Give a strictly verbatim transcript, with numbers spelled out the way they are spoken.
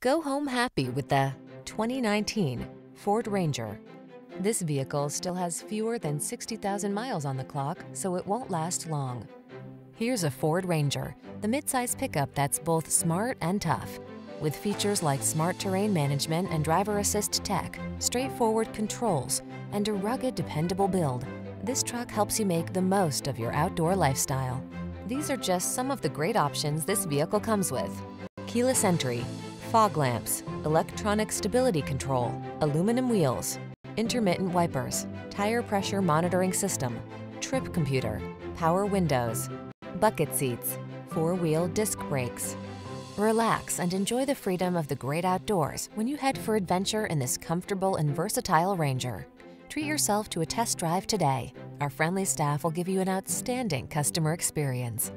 Go home happy with the twenty nineteen Ford Ranger. This vehicle still has fewer than sixty thousand miles on the clock, so it won't last long. Here's a Ford Ranger, the midsize pickup that's both smart and tough. With features like smart terrain management and driver assist tech, straightforward controls, and a rugged, dependable build, this truck helps you make the most of your outdoor lifestyle. These are just some of the great options this vehicle comes with: keyless entry, fog lamps, electronic stability control, aluminum wheels, intermittent wipers, tire pressure monitoring system, trip computer, power windows, bucket seats, four-wheel disc brakes. Relax and enjoy the freedom of the great outdoors when you head for adventure in this comfortable and versatile Ranger. Treat yourself to a test drive today. Our friendly staff will give you an outstanding customer experience.